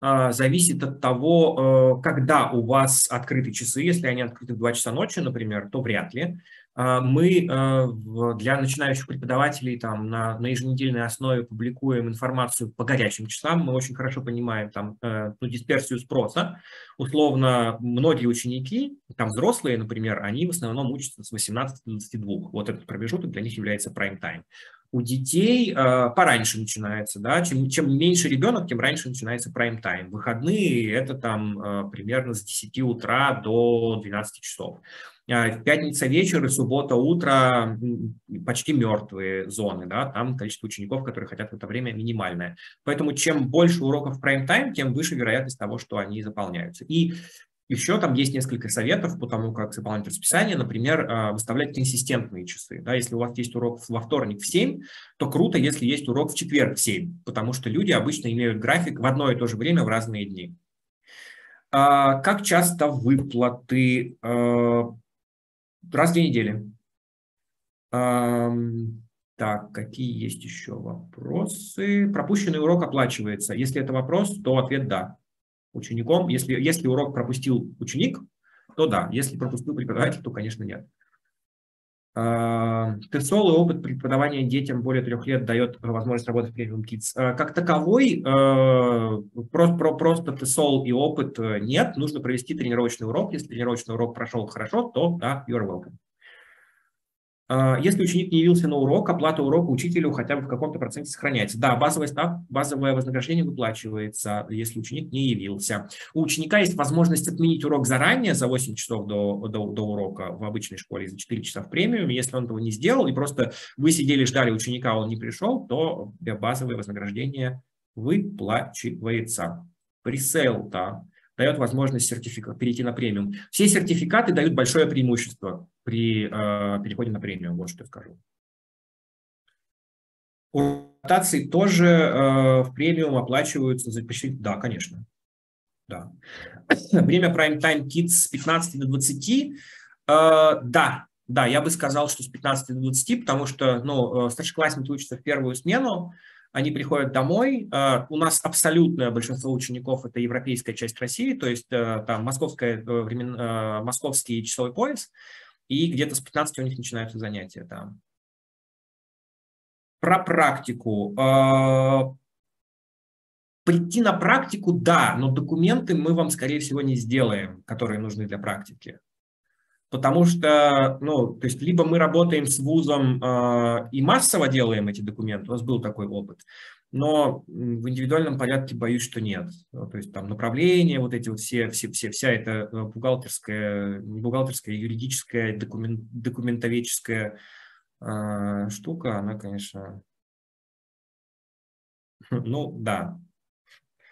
зависит от того, когда у вас открыты часы. Если они открыты в два часа ночи, например, то вряд ли. Мы для начинающих преподавателей там, на, на еженедельной основе публикуем информацию по горячим часам. Мы очень хорошо понимаем там, ну, дисперсию спроса. Условно, многие ученики, там взрослые, например, они в основном учатся с восемнадцати до двадцати двух. Вот этот промежуток для них является прайм-тайм. У детей э, пораньше начинается, да, чем, чем меньше ребенок, тем раньше начинается прайм-тайм. Выходные это там э, примерно с десяти утра до двенадцати часов. Э, пятница вечер и суббота утро почти мертвые зоны, да, там количество учеников, которые хотят в это время, минимальное. Поэтому чем больше уроков в прайм-тайм, тем выше вероятность того, что они заполняются. И еще там есть несколько советов по тому, как заполнять расписание. Например, выставлять консистентные часы. Да, если у вас есть урок во вторник в семь, то круто, если есть урок в четверг в семь, потому что люди обычно имеют график в одно и то же время в разные дни. Как часто выплаты? Раз в две недели. Так, какие есть еще вопросы? Пропущенный урок оплачивается. Если это вопрос, то ответ «да». Учеником, если, если урок пропустил ученик, то да, если пропустил преподаватель, то, конечно, нет. ТЕСОЛ и опыт преподавания детям более трех лет дает возможность работать в Premium Kids. Как таковой, просто ТЕСОЛ и опыт нет, нужно провести тренировочный урок. Если тренировочный урок прошел хорошо, то да, you're welcome. Если ученик не явился на урок, оплата урока учителю хотя бы в каком-то проценте сохраняется. Да, базовый став, базовое вознаграждение выплачивается, если ученик не явился. У ученика есть возможность отменить урок заранее, за восемь часов до, до, до урока в обычной школе, за четыре часа в премиуме. Если он этого не сделал, и просто вы сидели, ждали ученика, он не пришел, то базовое вознаграждение выплачивается. Пресейл, да, дает возможность сертифика, перейти на премиум. Все сертификаты дают большое преимущество при э, переходе на премиум, вот что я скажу. Ротации тоже э, в премиум оплачиваются за почти... Да, конечно. Да. Время Prime Time Kids с пятнадцати до двадцати. Э, да, да, я бы сказал, что с пятнадцати до двадцати, потому что ну, старшеклассники учатся в первую смену. Они приходят домой. У нас абсолютное большинство учеников – это европейская часть России, то есть там московская времен... московский часовой пояс, и где-то с пятнадцати у них начинаются занятия там. Про практику. Прийти на практику – да, но документы мы вам, скорее всего, не сделаем, которые нужны для практики. Потому что, ну, то есть, либо мы работаем с вузом э, и массово делаем эти документы, у нас был такой опыт, но в индивидуальном порядке боюсь, что нет. То есть, там, направления, вот эти вот все, все, все, вся эта бухгалтерская, не бухгалтерская, юридическая, документ, документоведческая э, штука, она, конечно, ну, да.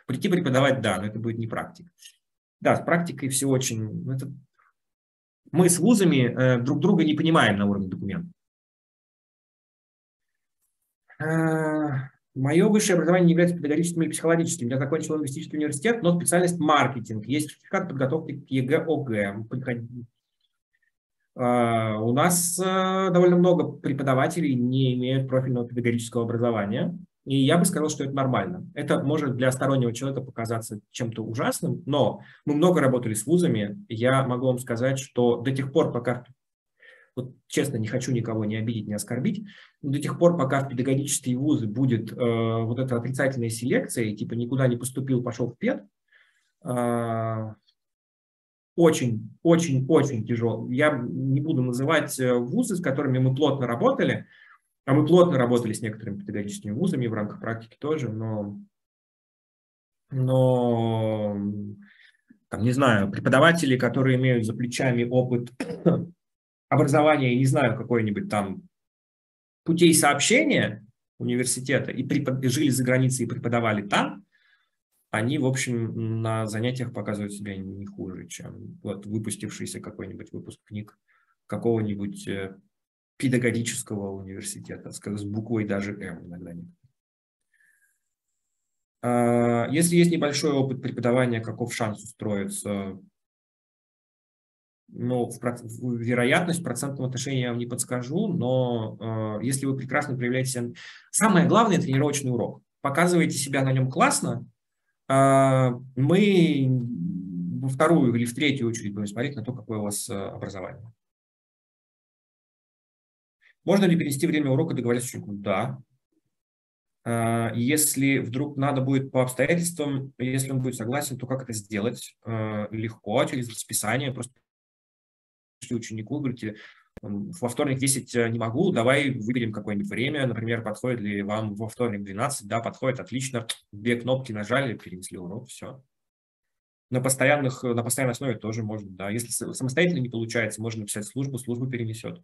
Прийти преподавать, да, но это будет не практика. Да, с практикой все очень... Это... Мы с вузами э, друг друга не понимаем на уровне документов. Э, мое высшее образование не является педагогическим или психологическим. Я закончил лингвистический университет, но специальность маркетинг. Есть сертификат подготовки к ЕГЭ, ОГЭ. Э, у нас э, довольно много преподавателей не имеют профильного педагогического образования. И я бы сказал, что это нормально. Это может для стороннего человека показаться чем-то ужасным, но мы много работали с вузами. Я могу вам сказать, что до тех пор, пока... Вот честно, не хочу никого не обидеть, не оскорбить. До тех пор, пока в педагогические вузы будет э, вот эта отрицательная селекция, и типа никуда не поступил, пошел в пед, э, очень, очень, очень тяжело. Я не буду называть вузы, с которыми мы плотно работали, а мы плотно работали с некоторыми педагогическими вузами в рамках практики тоже, но, но там, не знаю, преподаватели, которые имеют за плечами опыт образования, не знаю, какой-нибудь там путей сообщения университета, и препод... жили за границей и преподавали там, они, в общем, на занятиях показывают себя не хуже, чем вот выпустившийся какой-нибудь выпускник какого-нибудь... педагогического университета, с буквой даже М иногда нет. Если есть небольшой опыт преподавания, каков шанс устроиться? Ну, в проц... вероятность, в процентном отношении я вам не подскажу, но э, если вы прекрасно проявляете... Самое главное – тренировочный урок. Показываете себя на нем классно. Э, мы во вторую или в третью очередь будем смотреть на то, какое у вас образование. Можно ли перенести время урока и договориться с учеником? Да. Э, если вдруг надо будет по обстоятельствам, если он будет согласен, то как это сделать? Э, легко, через расписание, просто ученику, говорите, во вторник десять не могу, давай выберем какое-нибудь время, например, подходит ли вам во вторник двенадцать, да, подходит, отлично, две кнопки нажали, перенесли урок, все. На, постоянных, на постоянной основе тоже можно, да, если самостоятельно не получается, можно написать службу, службу перенесет.